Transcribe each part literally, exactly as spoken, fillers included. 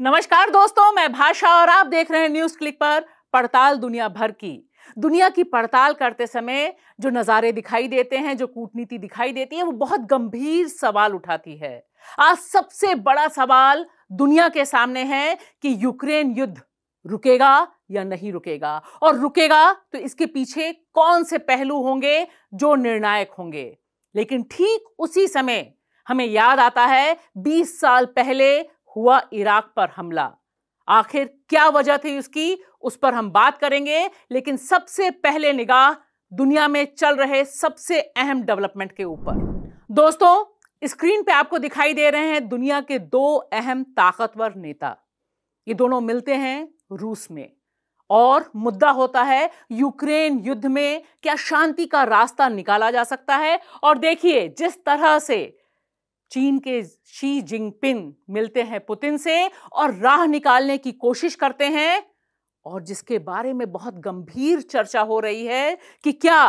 नमस्कार दोस्तों, मैं भाषा और आप देख रहे हैं न्यूज़ क्लिक पर पड़ताल। दुनिया भर की दुनिया की पड़ताल करते समय जो नज़ारे दिखाई देते हैं, जो कूटनीति दिखाई देती है, वो बहुत गंभीर सवाल उठाती है। आज सबसे बड़ा सवाल दुनिया के सामने है कि यूक्रेन युद्ध रुकेगा या नहीं रुकेगा, और रुकेगा तो इसके पीछे कौन से पहलू होंगे जो निर्णायक होंगे। लेकिन ठीक उसी समय हमें याद आता है बीस साल पहले हुआ इराक पर हमला। आखिर क्या वजह थी उसकी, उस पर हम बात करेंगे। लेकिन सबसे पहले निगाह दुनिया में चल रहे सबसे अहम डेवलपमेंट के ऊपर। दोस्तों, स्क्रीन पे आपको दिखाई दे रहे हैं दुनिया के दो अहम ताकतवर नेता। ये दोनों मिलते हैं रूस में और मुद्दा होता है यूक्रेन युद्ध में क्या शांति का रास्ता निकाला जा सकता है। और देखिए जिस तरह से चीन के शी जिंग पिन मिलते हैं पुतिन से और राह निकालने की कोशिश करते हैं, और जिसके बारे में बहुत गंभीर चर्चा हो रही है कि क्या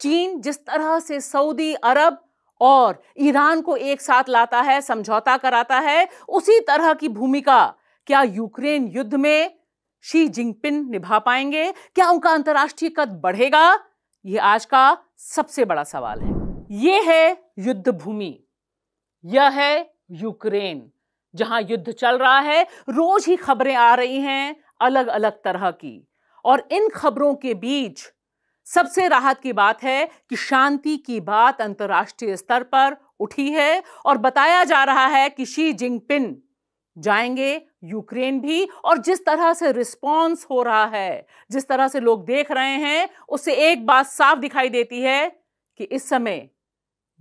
चीन जिस तरह से सऊदी अरब और ईरान को एक साथ लाता है, समझौता कराता है, उसी तरह की भूमिका क्या यूक्रेन युद्ध में शी जिंगपिन निभा पाएंगे, क्या उनका अंतर्राष्ट्रीय कद बढ़ेगा। यह आज का सबसे बड़ा सवाल है। यह है युद्ध भूमि, यह है यूक्रेन, जहां युद्ध चल रहा है। रोज ही खबरें आ रही हैं अलग अलग तरह की, और इन खबरों के बीच सबसे राहत की बात है कि शांति की बात अंतर्राष्ट्रीय स्तर पर उठी है और बताया जा रहा है कि शी जिंगपिन जाएंगे यूक्रेन भी। और जिस तरह से रिस्पॉन्स हो रहा है, जिस तरह से लोग देख रहे हैं, उससे एक बात साफ दिखाई देती है कि इस समय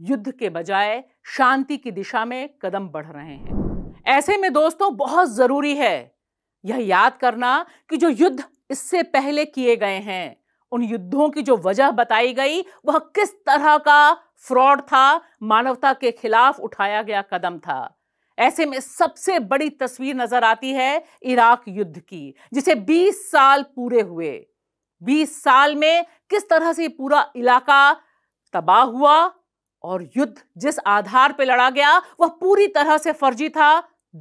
युद्ध के बजाय शांति की दिशा में कदम बढ़ रहे हैं। ऐसे में दोस्तों बहुत जरूरी है यह याद करना कि जो युद्ध इससे पहले किए गए हैं, उन युद्धों की जो वजह बताई गई वह किस तरह का फ्रॉड था, मानवता के खिलाफ उठाया गया कदम था। ऐसे में सबसे बड़ी तस्वीर नजर आती है इराक युद्ध की, जिसे बीस साल पूरे हुए। बीस साल में किस तरह से पूरा इलाका तबाह हुआ और युद्ध जिस आधार पर लड़ा गया वह पूरी तरह से फर्जी था।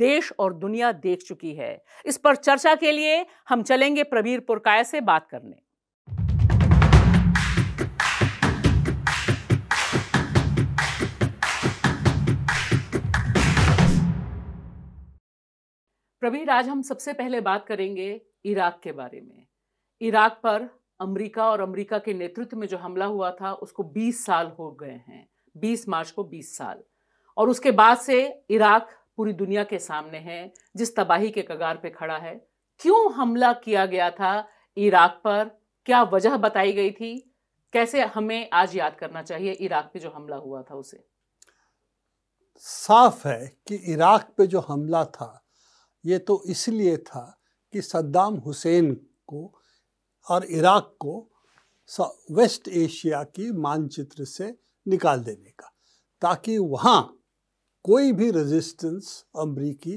देश और दुनिया देख चुकी है। इस पर चर्चा के लिए हम चलेंगे प्रबीर पुरकायस्थ से बात करने। प्रवीर, आज हम सबसे पहले बात करेंगे इराक के बारे में। इराक पर अमेरिका और अमेरिका के नेतृत्व में जो हमला हुआ था उसको बीस साल हो गए हैं। बीस मार्च को बीस साल, और उसके बाद से इराक पूरी दुनिया के सामने है, जिस तबाही के कगार पे खड़ा है। क्यों हमला किया गया था इराक पर, क्या वजह बताई गई थी, कैसे हमें आज याद करना चाहिए इराक पे जो हमला हुआ था उसे? साफ है कि इराक पे जो हमला था ये तो इसलिए था कि सद्दाम हुसैन को और इराक को वेस्ट एशिया की मानचित्र से निकाल देने का, ताकि वहाँ कोई भी रेजिस्टेंस अमरीकी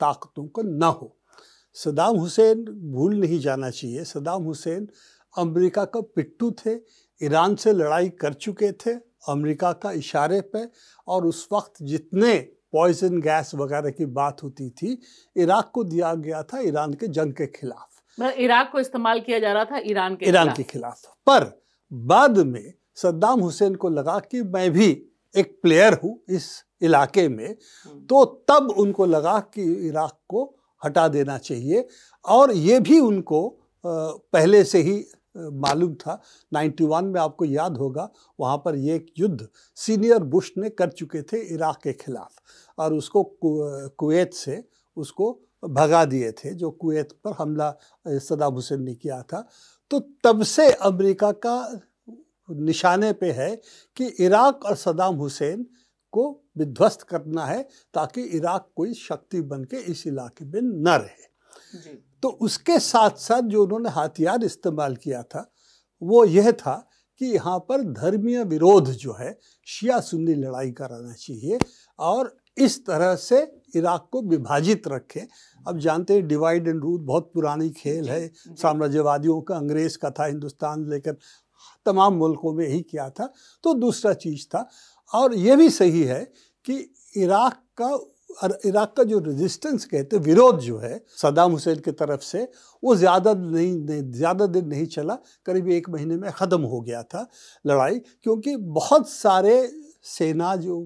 ताकतों को ना हो। सद्दाम हुसैन भूल नहीं जाना चाहिए, सद्दाम हुसैन अमरीका का पिट्ठू थे, ईरान से लड़ाई कर चुके थे अमरीका का इशारे पे, और उस वक्त जितने पॉइजन गैस वगैरह की बात होती थी इराक को दिया गया था ईरान के जंग के खिलाफ। इराक को इस्तेमाल किया जा रहा था ईरान के ईरान के खिलाफ। पर बाद में सद्दाम हुसैन को लगा कि मैं भी एक प्लेयर हूँ इस इलाके में, तो तब उनको लगा कि इराक को हटा देना चाहिए। और ये भी उनको पहले से ही मालूम था। इक्यानवे में आपको याद होगा वहाँ पर ये एक युद्ध सीनियर बुश ने कर चुके थे इराक के खिलाफ, और उसको कुवैत से उसको भगा दिए थे, जो कुवैत पर हमला सद्दाम हुसैन ने किया था। तो तब से अमेरिका का निशाने पे है कि इराक और सद्दाम हुसैन को विध्वस्त करना है, ताकि इराक कोई शक्ति बन के इस इलाके में न रहे जी। तो उसके साथ साथ जो उन्होंने हथियार इस्तेमाल किया था वो यह था कि यहाँ पर धर्मीय विरोध जो है, शिया सुन्नी लड़ाई कराना चाहिए, और इस तरह से इराक को विभाजित रखें। अब जानते हैं डिवाइड एंड रूल बहुत पुरानी खेल है साम्राज्यवादियों का, अंग्रेज़ का था, हिंदुस्तान लेकर तमाम मुल्कों में ही किया था। तो दूसरा चीज़ था, और ये भी सही है कि इराक का इराक का जो रेजिस्टेंस कहते हैं, विरोध जो है सद्दाम हुसैन की तरफ से, वो ज़्यादा नहीं ज़्यादा दिन नहीं चला, करीब एक महीने में ख़त्म हो गया था लड़ाई, क्योंकि बहुत सारे सेना जो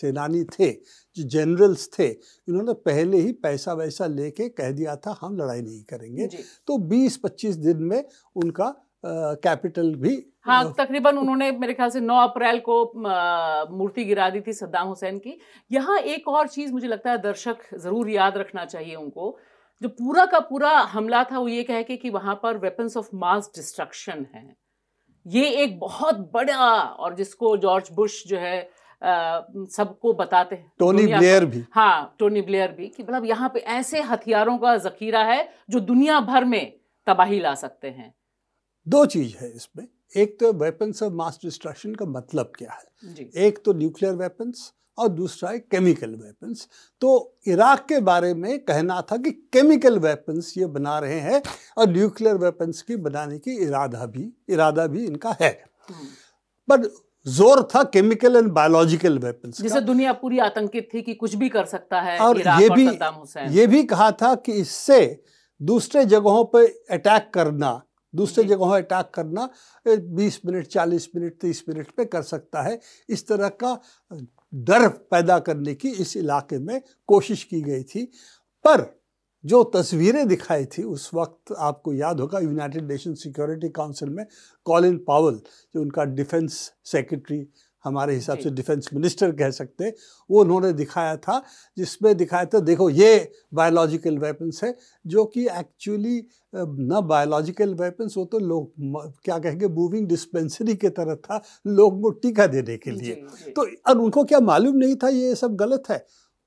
सेनानी थे, जो जनरल्स थे, इन्होंने पहले ही पैसा वैसा लेके कह दिया था हम लड़ाई नहीं करेंगे, तो बीस पच्चीस दिन में उनका कैपिटल uh, भी हाँ तकरीबन उन्होंने मेरे ख्याल से नौ अप्रैल को मूर्ति गिरा दी थी सद्दाम हुसैन की। यहाँ एक और चीज़ मुझे लगता है दर्शक ज़रूर याद रखना चाहिए उनको, जो पूरा का पूरा हमला था वो ये कह के कि वहाँ पर वेपन्स ऑफ मास डिस्ट्रक्शन है, ये एक बहुत बड़ा, और जिसको जॉर्ज बुश जो है सबको बताते हैं, टोनी ब्लेयर भी, हाँ टोनी ब्लेयर भी, कि मतलब यहाँ पे ऐसे हथियारों का जखीरा है जो दुनिया भर में तबाही ला सकते हैं। दो चीज़ है इसमें, एक तो वेपन्स ऑफ मास डिस्ट्रक्शन का मतलब क्या है जी। एक तो न्यूक्लियर वेपन्स और दूसरा है केमिकल वेपन्स। तो इराक के बारे में कहना था कि केमिकल वेपन्स ये बना रहे हैं और न्यूक्लियर वेपन्स की बनाने की इरादा भी इरादा भी इनका है, बट जोर था केमिकल एंड बायोलॉजिकल वेपन्स, जिससे दुनिया पूरी आतंकित थी कि कुछ भी कर सकता है। और ये भी ये भी कहा था कि इससे दूसरे जगहों पर अटैक करना दूसरे जगहों अटैक करना बीस मिनट चालीस मिनट तीस मिनट में कर सकता है, इस तरह का डर पैदा करने की इस इलाके में कोशिश की गई थी। पर जो तस्वीरें दिखाई थी उस वक्त, आपको याद होगा यूनाइटेड नेशन सिक्योरिटी काउंसिल में कॉलिन पॉवेल, जो उनका डिफेंस सेक्रेटरी, हमारे हिसाब से डिफेंस मिनिस्टर कह सकते हैं, वो उन्होंने दिखाया था, जिसमें दिखाया था देखो ये बायोलॉजिकल वेपन्स है, जो कि एक्चुअली ना बायोलॉजिकल वेपन्स, वो तो लोग क्या कहेंगे मूविंग डिस्पेंसरी के तरह था लोगों को टीका देने के लिए। जी, जी। तो और उनको क्या मालूम नहीं था ये सब गलत है,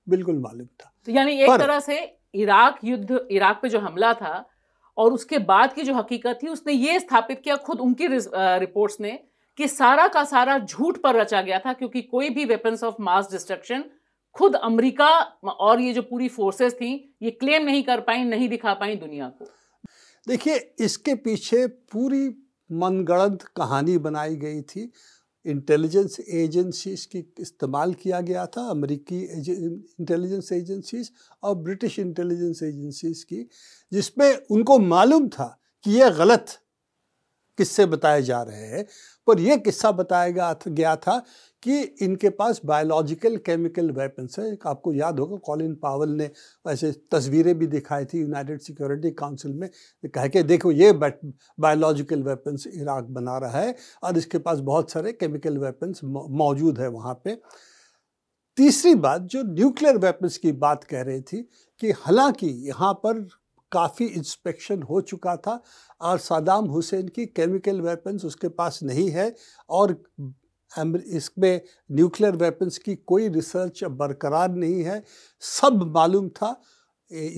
बिल्कुल मालूम था। तो यानी एक तरह से इराक युद्ध, इराक पे जो हमला था और उसके बाद की जो हकीकत थी, उसने ये स्थापित किया, खुद उनकी रिपोर्ट्स ने, कि सारा का सारा झूठ पर रचा गया था, क्योंकि कोई भी वेपन्स ऑफ मास डिस्ट्रक्शन खुद अमेरिका और ये जो पूरी फोर्सेस थी ये क्लेम नहीं कर पाई, नहीं दिखा पाई दुनिया को। देखिए इसके पीछे पूरी मनगढ़ंत कहानी बनाई गई थी, इंटेलिजेंस एजेंसीज की इस्तेमाल किया गया था, अमेरिकी इंटेलिजेंस एजेंसीज और ब्रिटिश इंटेलिजेंस एजेंसीज की, जिसमें उनको मालूम था कि यह गलत किस्से बताए जा रहे हैं, पर यह किस्सा बताया गया था कि इनके पास बायोलॉजिकल केमिकल वेपन्स है। आपको याद होगा कॉलिन पॉवेल ने ऐसे तस्वीरें भी दिखाई थी यूनाइटेड सिक्योरिटी काउंसिल में, कह के देखो ये बायोलॉजिकल वेपन्स इराक बना रहा है और इसके पास बहुत सारे केमिकल वेपन्स मौजूद है वहाँ पे। तीसरी बात जो न्यूक्लियर वेपन्स की बात कह रही थी, कि हालाँकि यहाँ पर काफ़ी इंस्पेक्शन हो चुका था और सद्दाम हुसैन की केमिकल वेपन्स उसके पास नहीं है और इसमें न्यूक्लियर वेपन्स की कोई रिसर्च बरकरार नहीं है, सब मालूम था।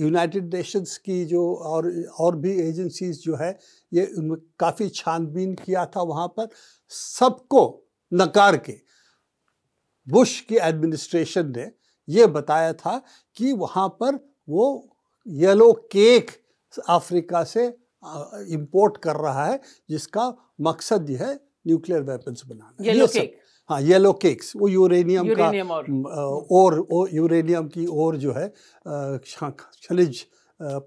यूनाइटेड नेशंस की जो और और भी एजेंसीज जो है ये उनमें काफ़ी छानबीन किया था वहाँ पर, सबको नकार के बुश की एडमिनिस्ट्रेशन ने ये बताया था कि वहाँ पर वो येलो केक अफ्रीका से इंपोर्ट कर रहा है, जिसका मकसद यह है न्यूक्लियर वेपन्स बनाना, येलो केक, हाँ येलो केक्स, वो यूरेनियम, यूरेनियम का और, और यूरेनियम की और जो है खनिज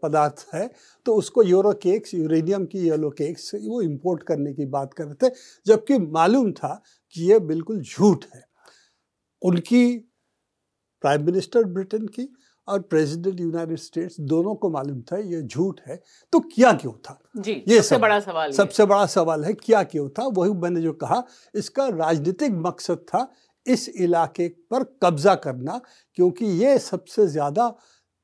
पदार्थ है, तो उसको यूरो केक्स, यूरेनियम की येलो केक्स वो इंपोर्ट करने की बात कर रहे थे, जबकि मालूम था कि ये बिल्कुल झूठ है। उनकी प्राइम मिनिस्टर ब्रिटेन की और प्रेसिडेंट यूनाइटेड स्टेट्स दोनों को मालूम था ये झूठ है, तो क्या क्यों था जी, ये सबसे बड़ा सवाल सबसे बड़ा सवाल है क्या क्यों था। वही मैंने जो कहा, इसका राजनीतिक मकसद था इस इलाके पर कब्जा करना, क्योंकि ये सबसे ज़्यादा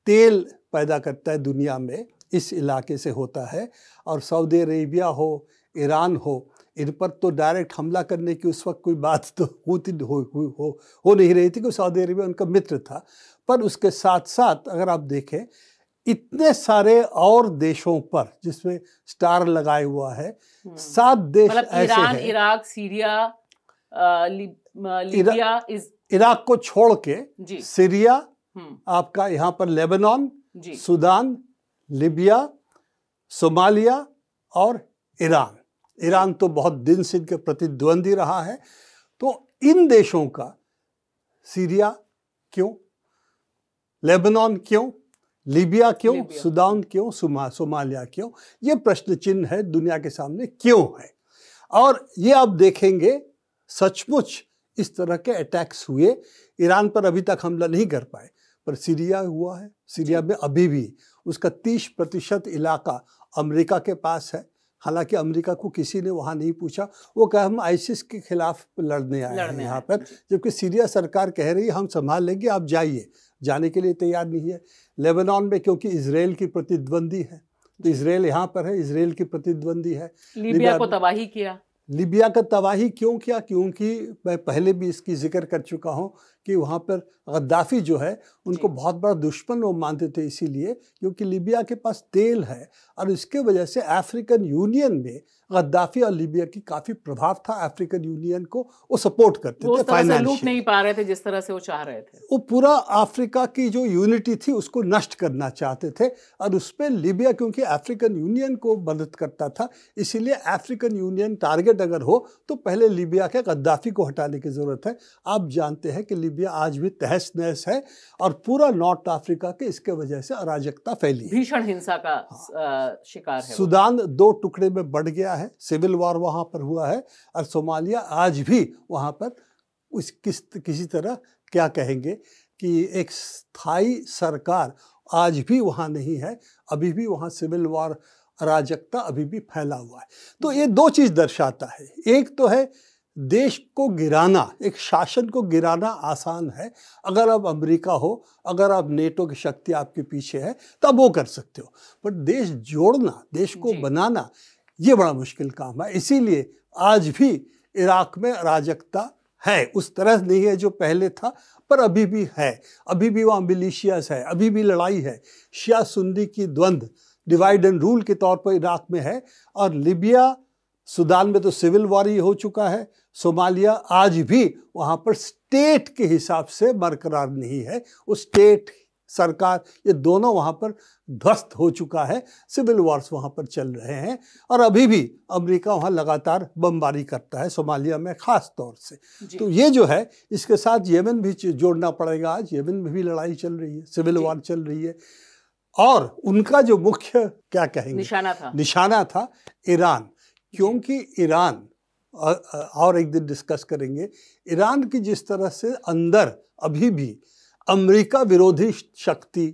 तेल पैदा करता है दुनिया में, इस इलाके से होता है, और सऊदी अरेबिया हो, ईरान हो, इन पर तो डायरेक्ट हमला करने की उस वक्त कोई बात तो होती हो, हो, हो नहीं रही थी, क्योंकि सऊदी अरेबिया उनका मित्र था। पर उसके साथ साथ अगर आप देखें इतने सारे और देशों पर जिसमें स्टार लगाए हुआ है, सात देश ऐसे Iran, Iraq, Syria, Libya, Iraq को छोड़ के सीरिया, आपका यहाँ पर लेबनान, सूडान, लीबिया, सोमालिया और ईरान। ईरान तो बहुत दिन से इनके प्रतिद्वंदी रहा है, तो इन देशों का सीरिया क्यों, लेबनान क्यों, लीबिया क्यों, सूडान क्यों, सोमा सोमालिया क्यों? ये प्रश्न चिन्ह है दुनिया के सामने क्यों है। और ये आप देखेंगे सचमुच इस तरह के अटैक्स हुए। ईरान पर अभी तक हमला नहीं कर पाए, पर सीरिया हुआ है। सीरिया में अभी भी उसका तीस प्रतिशत इलाका अमेरिका के पास है। हालांकि अमेरिका को किसी ने वहाँ नहीं पूछा, वो कहा हम आईसिस के खिलाफ लड़ने आए हैं यहाँ पर, जबकि सीरिया सरकार कह रही है हम संभाल लेंगे, आप जाइए। जाने के लिए तैयार नहीं है। लेबनान में क्योंकि इजराइल की प्रतिद्वंदी है, तो इजराइल यहाँ पर है, इजराइल की प्रतिद्वंदी है। लीबिया को तबाही किया। लीबिया का तबाही क्यों किया? क्योंकि मैं पहले भी इसकी जिक्र कर चुका हूं कि वहाँ पर गद्दाफी जो है उनको बहुत बड़ा दुश्मन वो मानते थे, इसीलिए क्योंकि लीबिया के पास तेल है और इसके वजह से अफ्रीकन यूनियन में गद्दाफी और लीबिया की काफ़ी प्रभाव था। अफ्रीकन यूनियन को वो सपोर्ट करते वो थे, फाइनेंशियल लूट नहीं पा रहे थे जिस तरह से वो चाह रहे थे। वो पूरा अफ्रीका की जो यूनिटी थी उसको नष्ट करना चाहते थे और उस पर लीबिया क्योंकि अफ्रीकन यूनियन को मदद करता था, इसीलिए अफ्रीकन यूनियन टारगेट अगर हो तो पहले लीबिया के गद्दाफी को हटाने की ज़रूरत है। आप जानते हैं कि लीबिया आज भी तहस नहस है और पूरा नॉर्थ अफ्रीका के इसके वजह से अराजकता फैली है, भीषण हिंसा का हाँ। शिकार है। सूडान दो टुकड़े में बढ़ गया है, सिविल वॉर वहां पर हुआ है और सोमालिया आज भी वहां पर उस किस किसी तरह क्या कहेंगे कि एक स्थायी सरकार आज भी वहां नहीं है। अभी भी वहां सिविल वॉर, अराजकता अभी भी फैला हुआ है। तो ये दो चीज दर्शाता है, एक तो है देश को गिराना, एक शासन को गिराना आसान है। अगर आप अमेरिका हो, अगर आप नेटो की शक्ति आपके पीछे है तब वो कर सकते हो, पर देश जोड़ना, देश को बनाना, ये बड़ा मुश्किल काम है। इसीलिए आज भी इराक में अराजकता है, उस तरह नहीं है जो पहले था, पर अभी भी है। अभी भी वहाँ मिलिशियास है, अभी भी लड़ाई है। शिया सुन्नी की द्वंद्व, डिवाइड एंड रूल के तौर पर इराक में है। और लीबिया सूडान में तो सिविल वॉर ही हो चुका है। सोमालिया आज भी वहाँ पर स्टेट के हिसाब से बरकरार नहीं है, उस स्टेट सरकार, ये दोनों वहाँ पर ध्वस्त हो चुका है। सिविल वॉर्स वहाँ पर चल रहे हैं और अभी भी अमेरिका वहाँ लगातार बमबारी करता है, सोमालिया में ख़ास तौर से। तो ये जो है, इसके साथ यमन भी जोड़ना पड़ेगा। आज यमन में भी लड़ाई चल रही है, सिविल वॉर चल रही है और उनका जो मुख्य क्या कहेंगे निशाना था, निशाना था ईरान, क्योंकि ईरान, और एक दिन डिस्कस करेंगे, ईरान की जिस तरह से अंदर अभी भी अमेरिका विरोधी शक्ति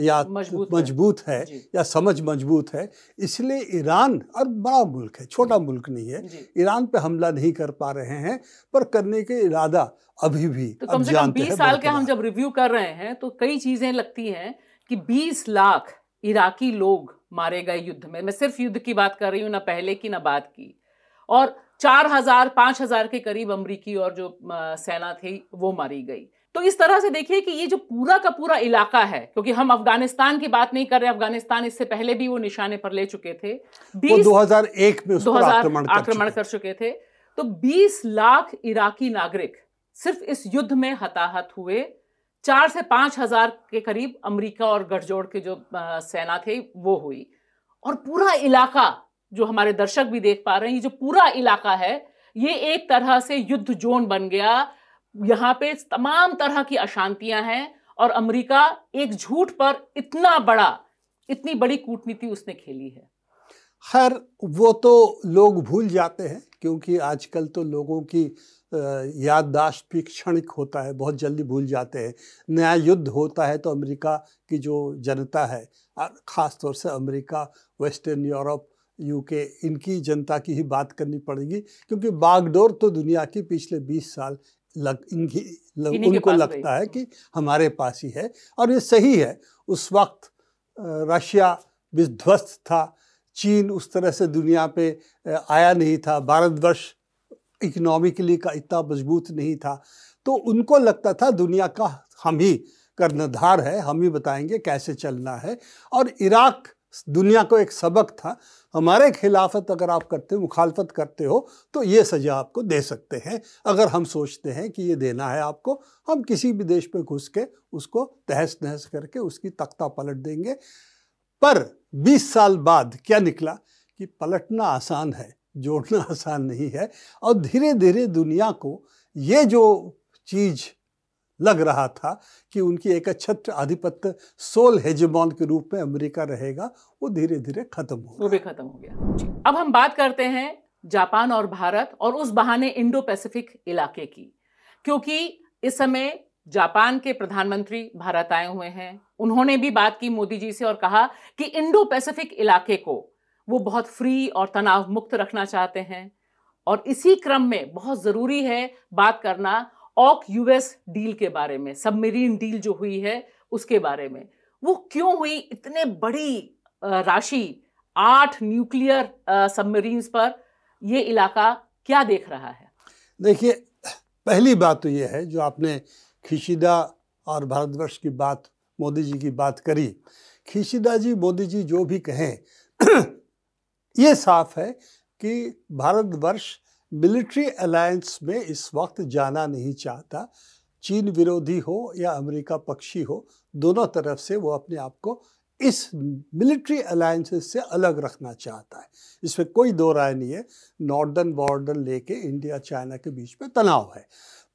या मजबूत, मजबूत है, है या समझ मजबूत है, इसलिए ईरान और बड़ा मुल्क है, छोटा मुल्क नहीं है, ईरान पे हमला नहीं कर पा रहे हैं, पर करने के इरादा अभी भी। तो कम से कम बीस साल के हम जब रिव्यू कर रहे हैं तो कई चीजें लगती हैं कि बीस लाख इराकी लोग मारे गए युद्ध में। मैं सिर्फ युद्ध की बात कर रही हूँ, ना पहले की ना बाद की। और चार हजार पाँच हजार के करीब अमरीकी और जो सेना थी वो मारी गई। तो इस तरह से देखिए कि ये जो पूरा का पूरा इलाका है, क्योंकि हम अफगानिस्तान की बात नहीं कर रहे, अफगानिस्तान इससे पहले भी वो निशाने पर ले चुके थे, दो हज़ार एक में उसको आक्रमण कर चुके थे। तो बीस लाख इराकी नागरिक सिर्फ इस युद्ध में हताहत हुए, चार से पाँच हजार के करीब अमेरिका और गठजोड़ के जो सेना थे वो हुई। और पूरा इलाका, जो हमारे दर्शक भी देख पा रहे हैं, ये जो पूरा इलाका है ये एक तरह से युद्ध जोन बन गया। यहाँ पे तमाम तरह की अशांतियां हैं और अमेरिका एक झूठ पर इतना बड़ा, इतनी बड़ी कूटनीति उसने खेली है। खैर, वो तो लोग भूल जाते हैं, क्योंकि आजकल तो लोगों की याददाश्त भी क्षणिक होता है, बहुत जल्दी भूल जाते हैं। नया युद्ध होता है तो अमेरिका की जो जनता है, ख़ास तौर से अमेरिका, वेस्टर्न यूरोप, यूके, इनकी जनता की ही बात करनी पड़ेगी, क्योंकि बागडोर तो दुनिया की पिछले बीस साल लग इनकी लग, उनको लगता है कि हमारे पास ही है। और ये सही है, उस वक्त रशिया भी ध्वस्त था, चीन उस तरह से दुनिया पे आया नहीं था, भारतवर्ष इकोनॉमिकली का इतना मजबूत नहीं था, तो उनको लगता था दुनिया का हम ही कर्णधार है, हम ही बताएंगे कैसे चलना है। और इराक दुनिया को एक सबक था, हमारे खिलाफत अगर आप करते हो, मुखालफत करते हो, तो ये सज़ा आपको दे सकते हैं। अगर हम सोचते हैं कि ये देना है आपको, हम किसी भी देश पे घुस के उसको तहस नहस करके उसकी तख्ता पलट देंगे। पर बीस साल बाद क्या निकला कि पलटना आसान है, जोड़ना आसान नहीं है। और धीरे धीरे दुनिया को ये जो चीज़ लग रहा था कि उनकी एक छत्र आधिपत्य सोल हेजेमॉन के रूप में अमेरिका रहेगा, वो धीरे धीरे खत्म हो वो भी खत्म हो गया जी। अब हम बात करते हैं जापान और भारत और उस बहाने इंडो पैसिफिक इलाके की, क्योंकि इस समय जापान के प्रधानमंत्री भारत आए हुए हैं। उन्होंने भी बात की मोदी जी से और कहा कि इंडो पैसिफिक इलाके को वो बहुत फ्री और तनाव मुक्त रखना चाहते हैं, और इसी क्रम में बहुत ज़रूरी है बात करना ऑक यूएस डील के बारे में, सबमरीन डील जो हुई है उसके बारे में। वो क्यों हुई, इतने बड़ी राशि आठ न्यूक्लियर सबमरीन्स पर ये इलाका क्या देख रहा है? देखिए, पहली बात तो ये है जो आपने खिशिदा और भारतवर्ष की बात, मोदी जी की बात करी, खिशिदा जी मोदी जी जो भी कहें ये साफ है कि भारतवर्ष मिलिट्री अलायंस में इस वक्त जाना नहीं चाहता। चीन विरोधी हो या अमेरिका पक्षी हो, दोनों तरफ से वो अपने आप को इस मिलिट्री अलायंसेस से अलग रखना चाहता है। इसमें कोई दो राय नहीं है, नॉर्दर्न बॉर्डर लेके इंडिया चाइना के बीच में तनाव है।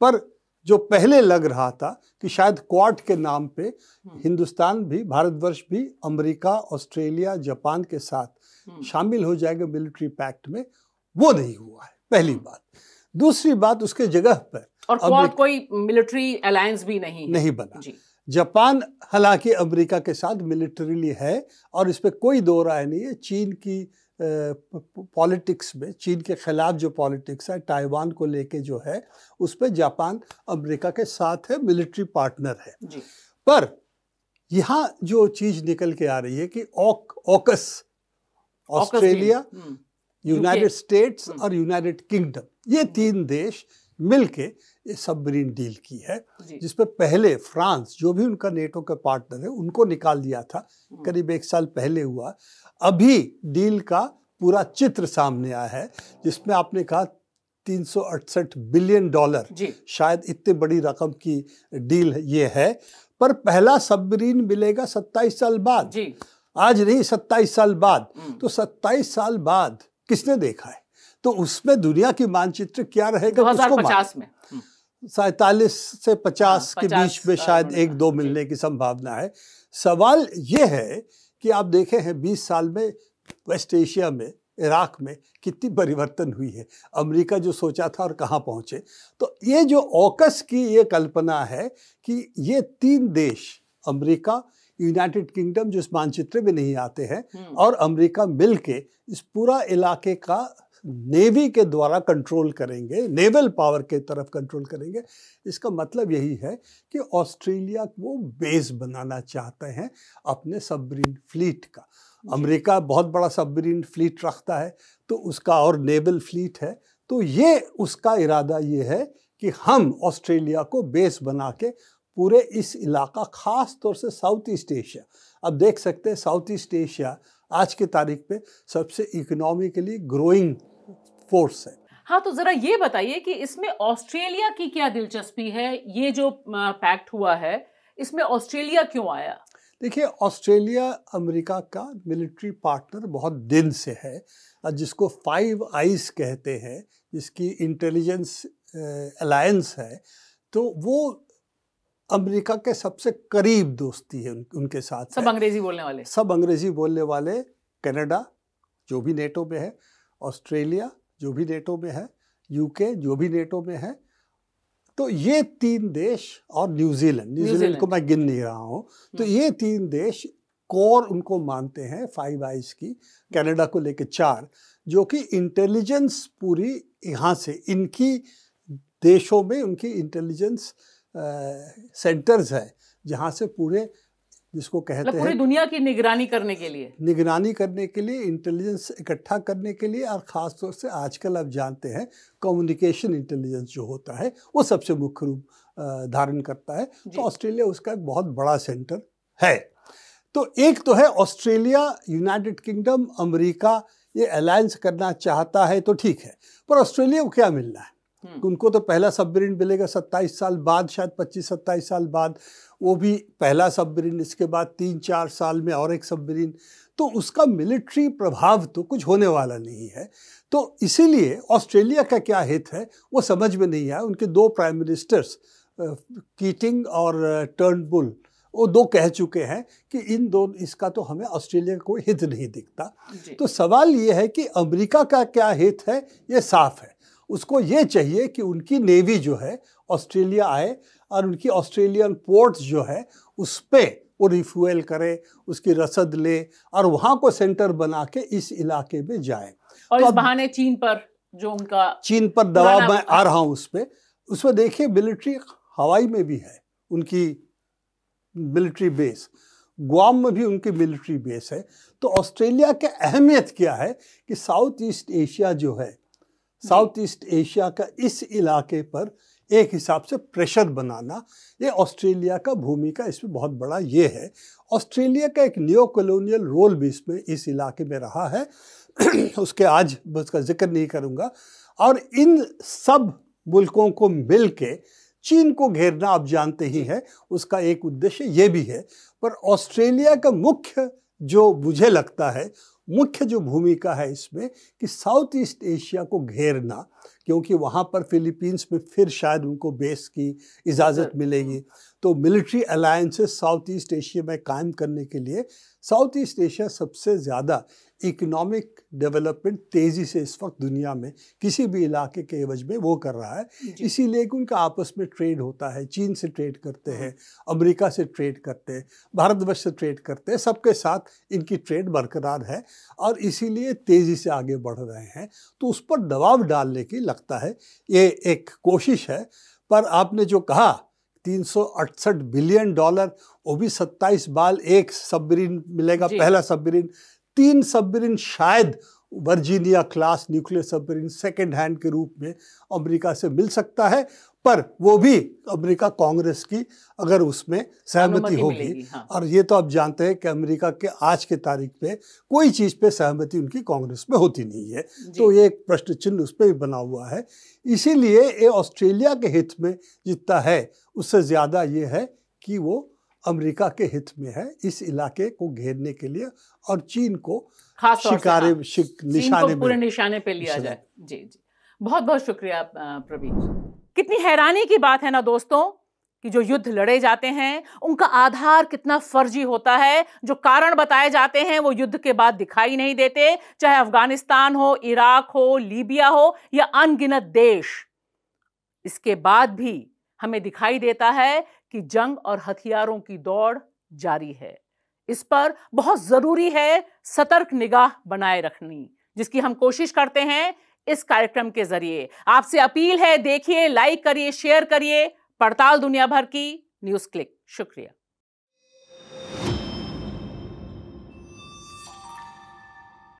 पर जो पहले लग रहा था कि शायद क्वाड के नाम पे हिंदुस्तान भी, भारतवर्ष भी अमेरिका, ऑस्ट्रेलिया, जापान के साथ शामिल हो जाएगा मिलिट्री पैक्ट में, वो नहीं हुआ है, पहली बात। दूसरी बात, उसके जगह पर और क्वाड कोई मिलिट्री अलायंस भी नहीं नहीं बना। जापान हालांकि अमेरिका के साथ मिलिटरीली है और इस पर कोई दो राय नहीं है। चीन की पॉलिटिक्स में, चीन के खिलाफ जो पॉलिटिक्स है ताइवान को लेके जो है, उस पर जापान अमेरिका के साथ है, मिलिट्री पार्टनर है जी। पर यहाँ जो चीज़ निकल के आ रही है कि ऑकस, ऑस्ट्रेलिया, यूनाइटेड स्टेट्स और यूनाइटेड किंगडम, ये तीन देश मिलके सबमरीन डील की है, जिसपे पहले फ्रांस जो भी उनका नेटो का पार्टनर है उनको निकाल दिया था, करीब एक साल पहले हुआ। अभी डील का पूरा चित्र सामने आया है, जिसमें आपने कहा तीन सौ अड़सठ बिलियन डॉलर, शायद इतने बड़ी रकम की डील ये है। पर पहला सबमरीन मिलेगा सत्ताईस साल बाद जी। आज नहीं, सत्ताईस साल बाद। तो सत्ताईस साल बाद किसने देखा है, तो उसमें दुनिया की मानचित्र क्या रहेगा, दो हज़ार पचास में सैतालीस से पचास के बीच में शायद एक दो मिलने की संभावना है। सवाल ये है कि आप देखे हैं बीस साल में वेस्ट एशिया में, इराक में कितनी परिवर्तन हुई है, अमेरिका जो सोचा था और कहाँ पहुँचे। तो ये जो ऑकस की ये कल्पना है कि ये तीन देश, अमेरिका, यूनाइटेड किंगडम जो इस मानचित्र में नहीं आते हैं, और अमेरिका मिल के इस पूरा इलाके का नेवी के द्वारा कंट्रोल करेंगे, नेवल पावर के तरफ कंट्रोल करेंगे। इसका मतलब यही है कि ऑस्ट्रेलिया को बेस बनाना चाहते हैं अपने सबमरीन फ्लीट का। अमेरिका बहुत बड़ा सबमरीन फ्लीट रखता है, तो उसका और नेवल फ्लीट है, तो ये उसका इरादा ये है कि हम ऑस्ट्रेलिया को बेस बना के पूरे इस इलाका, ख़ास तौर से साउथ ईस्ट एशिया, अब देख सकते हैं साउथ ईस्ट एशिया आज की तारीख पे सबसे इकोनॉमिकली ग्रोइंग फोर्स है। हाँ, तो जरा ये बताइए कि इसमें ऑस्ट्रेलिया की क्या दिलचस्पी है, ये जो पैक्ट हुआ है इसमें ऑस्ट्रेलिया क्यों आया? देखिए, ऑस्ट्रेलिया अमेरिका का मिलिट्री पार्टनर बहुत दिन से है, जिसको फाइव आइज कहते हैं, जिसकी इंटेलिजेंस अलायंस है, तो वो अमेरिका के सबसे करीब दोस्ती है उन, उनके साथ। सब अंग्रेजी बोलने वाले सब अंग्रेजी बोलने वाले कनाडा जो भी नेटो में है, ऑस्ट्रेलिया जो भी नेटो में है, यूके जो भी नेटो में है, तो ये तीन देश, और न्यूजीलैंड, न्यूजीलैंड को मैं गिन नहीं रहा हूँ, तो ये तीन देश कोर उनको मानते हैं फाइव आइज की, कनाडा को लेकर चार, जो कि इंटेलिजेंस पूरी यहाँ से, इनकी देशों में उनकी इंटेलिजेंस सेंटर्स uh, है, जहाँ से पूरे, जिसको कहते हैं, पूरी दुनिया की निगरानी करने के लिए निगरानी करने के लिए इंटेलिजेंस इकट्ठा करने के लिए, और ख़ास तौर से आजकल आप जानते हैं कम्युनिकेशन इंटेलिजेंस जो होता है वो सबसे मुख्य रूप धारण करता है। तो ऑस्ट्रेलिया उसका एक बहुत बड़ा सेंटर है। तो एक तो है ऑस्ट्रेलिया, यूनाइटेड किंगडम, अमेरिका, ये अलायंस करना चाहता है तो ठीक है, पर ऑस्ट्रेलिया को क्या मिलना है? उनको तो पहला सबमरीन मिलेगा सत्ताईस साल बाद, शायद पच्चीस सत्ताईस साल बाद, वो भी पहला सबमरीन, इसके बाद तीन चार साल में और एक सबमरीन, तो उसका मिलिट्री प्रभाव तो कुछ होने वाला नहीं है। तो इसीलिए ऑस्ट्रेलिया का क्या हित है वो समझ में नहीं आया। उनके दो प्राइम मिनिस्टर्स कीटिंग और टर्नबुल, वो दो कह चुके हैं कि इन दो इसका तो हमें ऑस्ट्रेलिया को हित नहीं दिखता। तो सवाल ये है कि अमेरिका का क्या हित है, ये साफ है। उसको ये चाहिए कि उनकी नेवी जो है ऑस्ट्रेलिया आए और उनकी ऑस्ट्रेलियन पोर्ट्स जो है उस पर वो रिफ्यूल करे, उसकी रसद ले और वहाँ को सेंटर बना के इस इलाके में जाए। और तो इस बहाने चीन पर जो उनका चीन पर दबाव मैं आ रहा हूँ उस पर, उसमें देखिए मिलिट्री हवाई में भी है, उनकी मिलिट्री बेस गुआम में भी उनकी मिलिट्री बेस है। तो ऑस्ट्रेलिया की अहमियत क्या है कि साउथ ईस्ट एशिया जो है, साउथ ईस्ट एशिया का इस इलाके पर एक हिसाब से प्रेशर बनाना, ये ऑस्ट्रेलिया का भूमिका इसमें बहुत बड़ा ये है। ऑस्ट्रेलिया का एक न्यो कॉलोनियल रोल भी इसमें इस इलाके में रहा है, उसके आज उसका जिक्र नहीं करूँगा। और इन सब मुल्कों को मिल के चीन को घेरना आप जानते ही हैं, उसका एक उद्देश्य ये भी है। पर ऑस्ट्रेलिया का मुख्य जो मुझे लगता है मुख्य जो भूमिका है इसमें कि साउथ ईस्ट एशिया को घेरना, क्योंकि वहाँ पर फिलीपींस में फिर शायद उनको बेस की इजाज़त मिलेगी। तो military alliances South East Asia में कायम करने के लिए, साउथ ईस्ट एशिया सबसे ज़्यादा इकोनॉमिक डेवलपमेंट तेज़ी से इस वक्त दुनिया में किसी भी इलाके के एवज में वो कर रहा है, इसीलिए कि उनका आपस में ट्रेड होता है। चीन से ट्रेड करते हैं, अमेरिका से ट्रेड करते हैं, भारतवर्ष से ट्रेड करते हैं, सबके साथ इनकी ट्रेड बरकरार है और इसीलिए तेज़ी से आगे बढ़ रहे हैं। तो उस पर दबाव डालने की लगता है ये एक कोशिश है। पर आपने जो कहा तीन सौ अड़सठ बिलियन डॉलर, वो भी सत्ताईस बाल एक सबमरीन मिलेगा, पहला सबमरीन, तीन सबमरीन शायद Virginia class nuclear submarine second hand के रूप में अमेरिका से मिल सकता है। पर वो भी अमेरिका कांग्रेस की अगर उसमें सहमति होगी, हाँ। और ये तो आप जानते हैं कि अमेरिका के आज के तारीख पे कोई चीज़ पे सहमति उनकी कांग्रेस में होती नहीं है, तो ये एक प्रश्न चिन्ह उस पर भी बना हुआ है। इसीलिए ये ऑस्ट्रेलिया के हित में जितना है उससे ज़्यादा ये है कि वो अमेरिका के हित में है इस इलाके को घेरने के लिए और चीन को खास शिकारे शिक, निशाने पूरे निशाने पे लिया जाए। जी जी, बहुत बहुत शुक्रिया प्रवीण। कितनी हैरानी की बात है ना दोस्तों कि जो युद्ध लड़े जाते हैं उनका आधार कितना फर्जी होता है। जो कारण बताए जाते हैं वो युद्ध के बाद दिखाई नहीं देते, चाहे अफगानिस्तान हो, इराक हो, लीबिया हो या अनगिनत देश। इसके बाद भी हमें दिखाई देता है कि जंग और हथियारों की दौड़ जारी है। इस पर बहुत ज़रूरी है सतर्क निगाह बनाए रखनी, जिसकी हम कोशिश करते हैं इस कार्यक्रम के जरिए। आपसे अपील है, देखिए, लाइक करिए, शेयर करिए। पड़ताल दुनिया भर की न्यूज़ क्लिक। शुक्रिया।